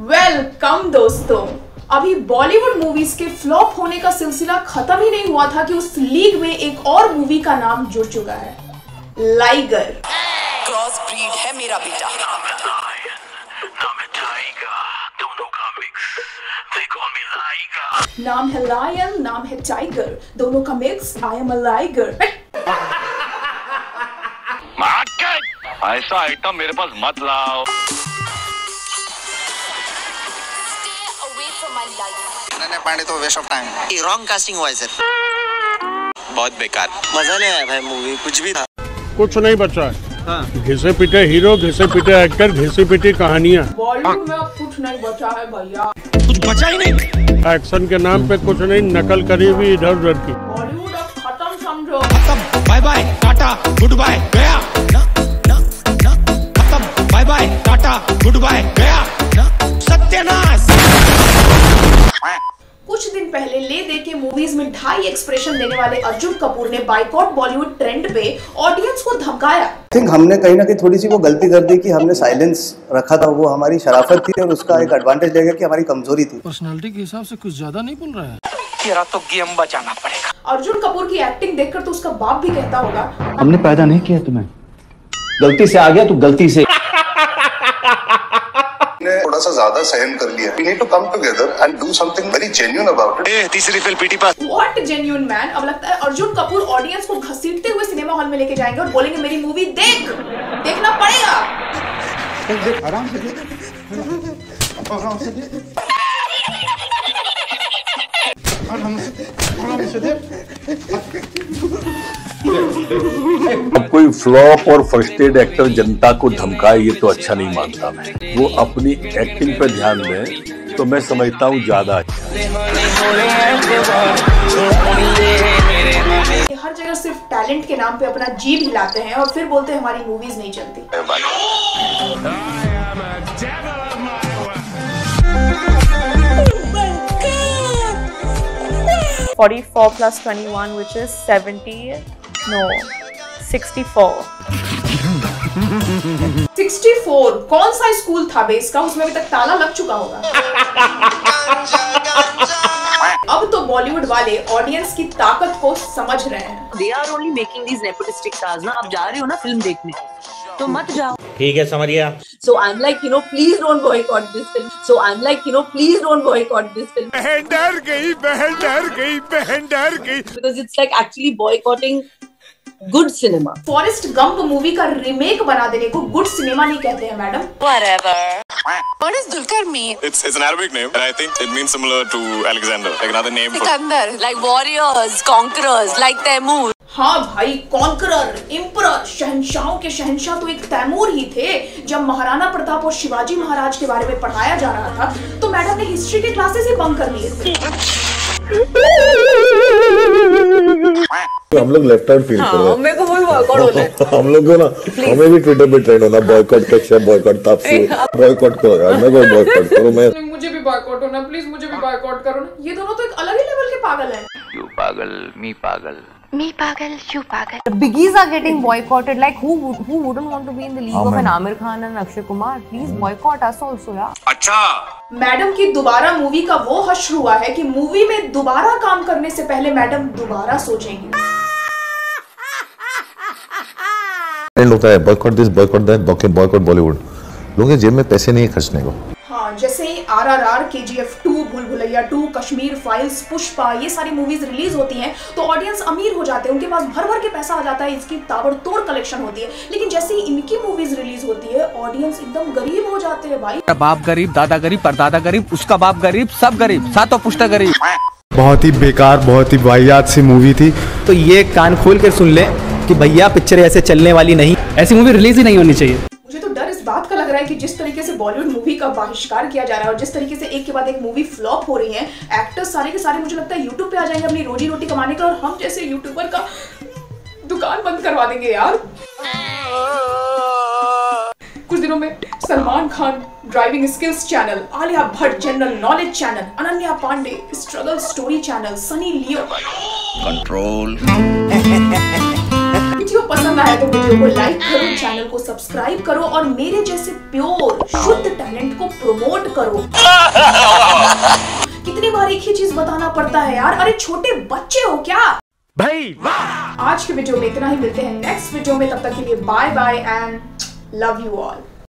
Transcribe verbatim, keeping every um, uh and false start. Welcome दोस्तों, अभी Bollywood movies के फ्लॉप होने का सिलसिला खत्म ही नहीं हुआ था कि उस लीग में एक और मूवी का नाम जुड़ चुका है, लाइगर। क्रॉस ब्रीड है मेरा बेटा। नाम है लायन, नाम है टाइगर, दोनों का mix. I am a liger. ऐसा आइटम मेरे पास मत लाओ। अनन्या पांडे तो वेस्ट ऑफ टाइम है। ये रॉन्ग कास्टिंग हुआ है सर, बहुत बेकार, मजा नहीं आया भाई। मूवी कुछ भी था, कुछ नहीं बचा है। हाँ। घिसे पिटे हीरो, घिसे पिटे एक्टर, घिसे पिटे कहानियाँ। बॉलीवुड में अब कुछ नहीं बचा है भैया, कुछ बचा ही नहीं। एक्शन के नाम पे कुछ नहीं, नकल करी हुई इधर उधर की। बॉलीवुड अब खत्म समझो, खत्म, bye bye tata goodbye गया। ना ना ना, खत्म bye bye tata goodbye गया। सत्यनाश। कुछ दिन पहले ले दे के मूवीज में ढाई एक्सप्रेशन देने वाले अर्जुन कपूर ने बाइकॉट बॉलीवुड ट्रेंड पे ऑडियंस को धमकाया। आई थिंक हमने कहीं ना कहीं थोड़ी सी वो गलती कर दी कि हमने साइलेंस रखा था। वो हमारी शराफत थी और उसका एक एडवांटेज लेकर कि हमारी कमजोरी थी। पर्सनालिटी के हिसाब से कुछ ज्यादा नहीं बोल रहा है, तेरा तो गेम बचाना पड़ेगा। अर्जुन कपूर की एक्टिंग देखकर तो उसका बाप भी कहता होगा, हमने पैदा नहीं किया तुम्हें, गलती से आ गया तू, गलती से। थोड़ा सा ज्यादा सहन कर लिया। We need to come together and do something very genuine about it. ए, तीसरी फिल्म पीटी पास। What genuine man? अब लगता है अर्जुन कपूर ऑडियंस को घसीटते हुए सिनेमा हॉल में लेके जाएंगे और बोलेंगे मेरी मूवी देख, देखना पड़ेगा। आराम से देख, आराम से देख, आराम से देख। कोई फ्लॉप और फ्रस्ट्रेटेड एक्टर जनता को धमकाए ये तो अच्छा नहीं मानता मैं। वो अपनी एक्टिंग पर ध्यान दें तो मैं समझता हूँ ज्यादा अच्छा। हर जगह सिर्फ टैलेंट के नाम पे अपना जीभ हिलाते हैं और फिर बोलते हैं हमारी मूवीज नहीं चलती। forty-four plus twenty-one which is seventy no sixty-four. Sixty four कौन सा स्कूल था बेस का, उसमें अभी तक ताला लग चुका होगा। अब तो बॉलीवुड वाले ऑडियंस की ताकत को समझ रहे हैं। They are only making these nepotistic stars ना। आप जा रहे हो ना फिल्म देखने, तो मत जाओ। ठीक है, समझ गया। So I'm like, you know, please don't boycott this film. So I'm like, you know, please don't boycott this film. बहन डर गई, बहन डर गई, बहन डर गई। Because it's like actually boycotting good cinema. Forrest Gump movie का रीमेक बना देने को गुड सिनेमा नहीं कहते हैं madam. Whatever. What is Dulkar mean? It's it's an Arabic name and I think it means similar to Alexander, like another name for Sikandar, like warriors, conquerors, like Timur. हाँ भाई, conqueror, इम्परर, शहंशाहों के शहंशाह तो एक तैमूर ही थे। जब महाराणा प्रताप और शिवाजी महाराज के बारे में पढ़ाया जा रहा था तो मैडम ने हिस्ट्री के क्लासेस ही बंद कर लिए थे। हम लोग लेफ्ट आउट फील कर रहे हैं। मेरे को वही बॉयकॉट होना है। हम लोग को ना, हमें भी ट्विटर पे ट्रेंड होना, बॉयकॉट कैसे, बॉयकॉट तापसी, बॉयकॉट करो यार, मैं कोई बॉयकॉट करो, मैं मुझे भी बॉयकॉट होना, प्लीज मुझे भी बॉयकॉट करो ना। ये दोनों तो एक अलग ही लेवल के पागल हैं। यू पागल, मी पागल, मी पागल, यू पागल। Biggies are getting boycotted, like who who wouldn't want to be in the league of an Aamir Khan and Akshay Kumar. Please boycott us also यार। अच्छा, मैडम की दोबारा मूवी का वो हश्र हुआ है कि मूवी में दोबारा काम करने से पहले मैडम दोबारा सोचेंगी। होता है boycott this, boycott that, boycott Bollywood. लोगों के जेब में पैसे नहीं है खर्चने को। हाँ, जैसे आर आर आर, के जी F two, Bhool Bhulaiyaa two, Kashmir Files, Pushpa, ये सारी मूवीज रिलीज होती हैं तो ऑडियंस अमीर हो जाते हैं, उनके पास भर भर के पैसा आ जाता है, इसकी ताबड़तोड़ कलेक्शन होती है। लेकिन जैसे ही इनकी मूवीज रिलीज होती है ऑडियंस एकदम गरीब हो जाते हैं भाई। बाप गरीब, दादा गरीब, परदादा गरीब, उसका बाप गरीब, सब गरीब, सातों पुष्टा गरीब। बहुत ही बेकार, बहुत ही वाहियात सी मूवी थी। तो ये कान खोल कर सुन ले कि भैया पिक्चर ऐसे चलने वाली नहीं, ऐसी मूवी रिलीज ही नहीं होनी चाहिए। मुझे तो डर इस बात का लग रहा है कि जिस तरीके से बॉलीवुड मूवी का बहिष्कार किया जा रहा है और जिस तरीके से एक के बाद एक मूवी फ्लॉप हो रही है, एक्टर्स सारे के सारे मुझे लगता है यूट्यूब पे आ जाएंगे अपनी रोजी रोटी कमाने का और हम जैसे यूट्यूबर का दुकान बंद करवा देंगे यार। कुछ दिनों में Salman Khan driving skills channel, Alia Bhatt general knowledge channel, Ananya Pandey struggle story channel, Sunny Leone control. Video पसंद आया तो वीडियो को लाइक करो, चैनल को सब्सक्राइब करो और मेरे जैसे प्योर शुद्ध टैलेंट को प्रमोट करो। कितनी बार एक ही चीज बताना पड़ता है यार, अरे छोटे बच्चे हो क्या भाई। वाह, आज के वीडियो में इतना ही, मिलते हैं नेक्स्ट वीडियो में, तब तक के लिए bye bye and love you all.